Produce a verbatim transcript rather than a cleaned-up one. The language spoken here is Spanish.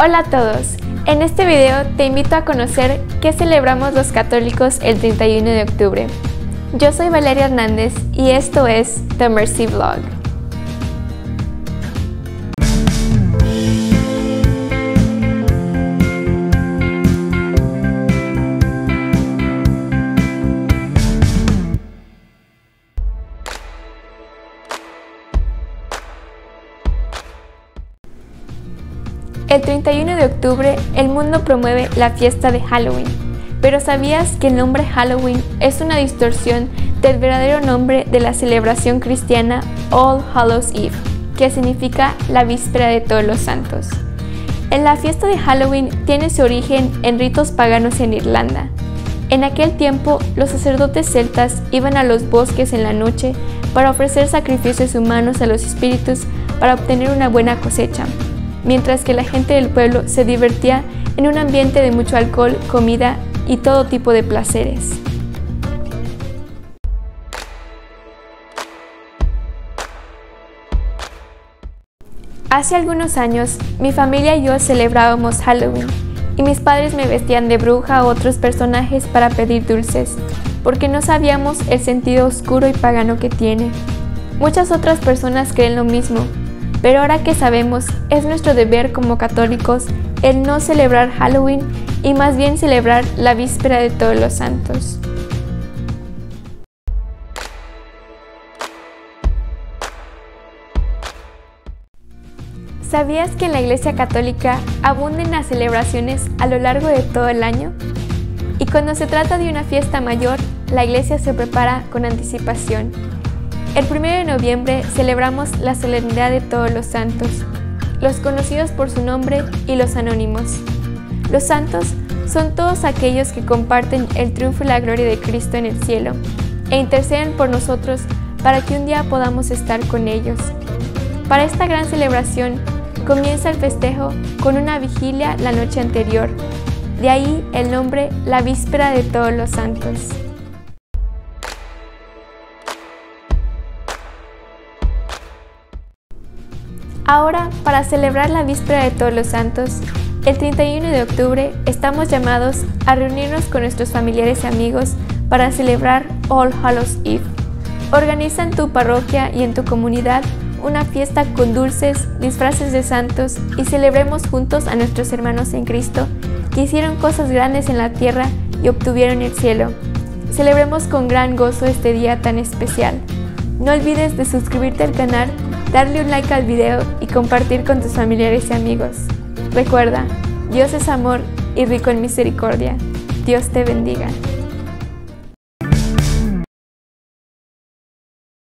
Hola a todos, en este video te invito a conocer qué celebramos los católicos el treinta y uno de octubre. Yo soy Valeria Hernández y esto es The Mercy Vlog. El treinta y uno de octubre el mundo promueve la fiesta de Halloween, pero ¿sabías que el nombre Halloween es una distorsión del verdadero nombre de la celebración cristiana All Hallows Eve, que significa la víspera de Todos los Santos? En la fiesta de Halloween tiene su origen en ritos paganos en Irlanda. En aquel tiempo los sacerdotes celtas iban a los bosques en la noche para ofrecer sacrificios humanos a los espíritus para obtener una buena cosecha, mientras que la gente del pueblo se divertía en un ambiente de mucho alcohol, comida y todo tipo de placeres. Hace algunos años, mi familia y yo celebrábamos Halloween, y mis padres me vestían de bruja u otros personajes para pedir dulces, porque no sabíamos el sentido oscuro y pagano que tiene. Muchas otras personas creen lo mismo, pero ahora que sabemos, es nuestro deber como católicos el no celebrar Halloween y más bien celebrar la víspera de Todos los Santos. ¿Sabías que en la Iglesia Católica abunden las celebraciones a lo largo de todo el año? Y cuando se trata de una fiesta mayor, la Iglesia se prepara con anticipación. El primero de noviembre celebramos la solemnidad de Todos los Santos, los conocidos por su nombre y los anónimos. Los santos son todos aquellos que comparten el triunfo y la gloria de Cristo en el cielo e interceden por nosotros para que un día podamos estar con ellos. Para esta gran celebración comienza el festejo con una vigilia la noche anterior, de ahí el nombre la víspera de Todos los Santos. Ahora, para celebrar la víspera de Todos los Santos, el treinta y uno de octubre estamos llamados a reunirnos con nuestros familiares y amigos para celebrar All Hallows Eve. Organiza en tu parroquia y en tu comunidad una fiesta con dulces, disfraces de santos y celebremos juntos a nuestros hermanos en Cristo que hicieron cosas grandes en la tierra y obtuvieron el cielo. Celebremos con gran gozo este día tan especial. No olvides de suscribirte al canal, darle un like al video y compartir con tus familiares y amigos. Recuerda, Dios es amor y rico en misericordia. Dios te bendiga.